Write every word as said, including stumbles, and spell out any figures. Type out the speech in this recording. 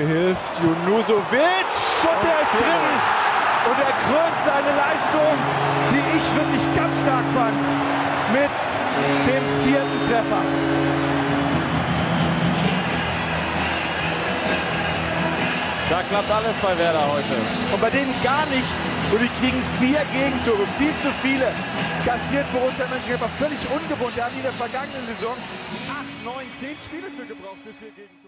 Gehilft Junusovic und der ist drin und er krönt seine Leistung, die ich wirklich ganz stark fand, mit dem vierten Treffer. Da klappt alles bei Werder heute. Und bei denen gar nichts. Und die kriegen vier Gegentore, viel zu viele. Kassiert Borussia Mönchengladbach völlig ungewohnt. Da haben die in der vergangenen Saison acht, neun, zehn Spiele für gebraucht, für vier Gegentore.